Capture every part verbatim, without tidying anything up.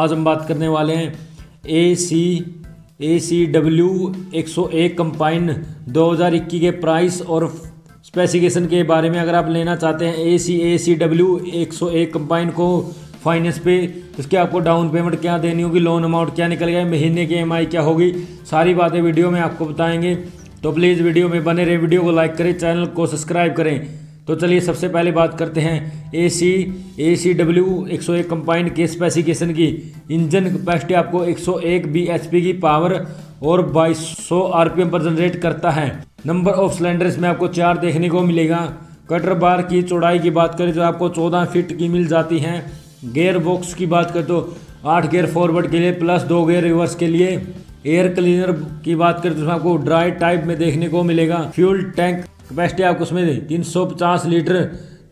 आज हम बात करने वाले हैं ए सी ए सी डब्ल्यू एक सौ एक कंपाइन दो हज़ार इक्कीस के प्राइस और स्पेसिफिकेशन के बारे में। अगर आप लेना चाहते हैं ए सी ए सी डब्ल्यू एक सौ एक कंपाइन को फाइनेंस पे, इसके आपको डाउन पेमेंट क्या देनी होगी, लोन अमाउंट क्या निकलेगा, महीने की एम आई क्या होगी, सारी बातें वीडियो में आपको बताएंगे। तो प्लीज़ वीडियो में बने रहे, वीडियो को लाइक करें, चैनल को सब्सक्राइब करें। तो चलिए सबसे पहले बात करते हैं ए सी ए सी डब्ल्यू एक सौ एक कंपाइन के स्पेसिफिकेशन की। इंजन कैपेसिटी आपको एक सौ एक बी एच पी की पावर और बाईस सौ आर पी एम पर जनरेट करता है। नंबर ऑफ सिलेंडर इसमें आपको चार देखने को मिलेगा। कटर बार की चौड़ाई की बात करें तो आपको चौदह फीट की मिल जाती है। गेयर बॉक्स की बात करें तो आठ गेयर फॉरवर्ड के लिए प्लस दो गेयर रिवर्स के लिए। एयर क्लीनर की बात करें तो आपको ड्राई टाइप में देखने को मिलेगा। फ्यूल टैंक कैपेसिटी आपको उसमें तीन सौ पचास लीटर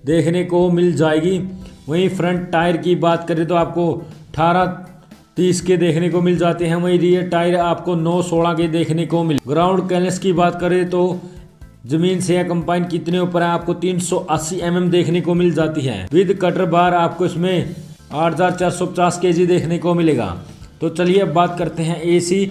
देखने को मिल जाएगी। वहीं फ्रंट टायर की बात करें तो आपको अठारह तीस के देखने को मिल जाते हैं। वहीं रियर टायर आपको नौ सोलह के देखने को मिल। ग्राउंड क्लियरेंस की बात करें तो ज़मीन से या कंपाइन कितने ऊपर है आपको तीन सौ अस्सी एम एम देखने को मिल जाती है। विद कटर बार आपको इसमें आठ हज़ार चार सौ पचास केजी देखने को मिलेगा। तो चलिए अब बात करते हैं ए सी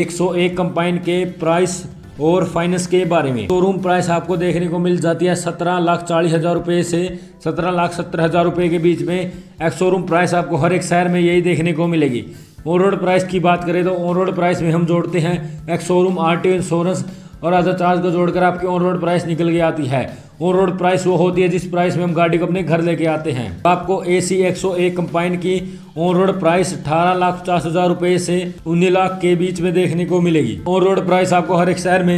एक सौ एक कंपाइन के प्राइस और फाइनेंस के बारे में। शोरूम प्राइस आपको देखने को मिल जाती है सत्रह लाख चालीस हज़ार रुपये से सत्रह लाख सत्तर हज़ार रुपये के बीच में। एक्स शोरूम प्राइस आपको हर एक शहर में यही देखने को मिलेगी। ऑन रोड प्राइस की बात करें तो ऑन रोड प्राइस में हम जोड़ते हैं ex showroom, R T O, insurance और अदर चार्ज को जोड़कर आपकी ऑन रोड प्राइस निकल के आती है। ऑन रोड प्राइस वो होती है जिस प्राइस में हम गाड़ी को अपने घर लेके आते हैं। आपको ए सी एक सौ एक कंपाइन की ऑन रोड प्राइस अठारह लाख पचास हज़ार रुपये से उन्नीस लाख के बीच में देखने को मिलेगी। ऑन रोड प्राइस आपको हर एक शहर में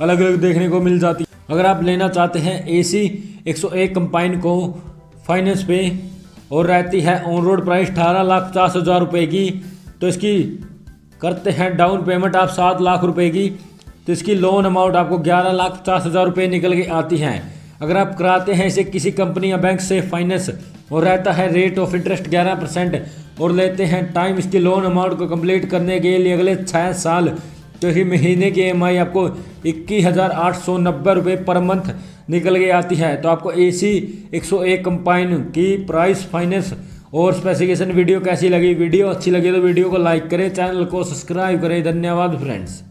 अलग अलग देखने को मिल जाती है। अगर आप लेना चाहते हैं ए सी एक सौ एक कंपाइन को फाइनेंस पे और रहती है ऑन रोड प्राइस अठारह लाख पचास हज़ार रुपये की, तो इसकी करते हैं डाउन पेमेंट आप सात लाख रुपये की, तो इसकी लोन अमाउंट आपको ग्यारह लाख पचास हज़ार रुपये निकल के आती हैं। अगर आप कराते हैं इसे किसी कंपनी या बैंक से फाइनेंस और रहता है रेट ऑफ इंटरेस्ट ग्यारह परसेंट और लेते हैं टाइम इसकी लोन अमाउंट को कंप्लीट करने के लिए अगले छः साल, तो ही महीने की एम आई आपको इक्कीस हज़ार आठ सौ नब्बे रुपये पर मंथ निकल के आती है। तो आपको ए सी एक सौ एक कंपाइन की प्राइस, फाइनेंस और स्पेसिफिकेशन वीडियो कैसी लगी? वीडियो अच्छी लगी तो वीडियो को लाइक करें, चैनल को सब्सक्राइब करें। धन्यवाद फ्रेंड्स।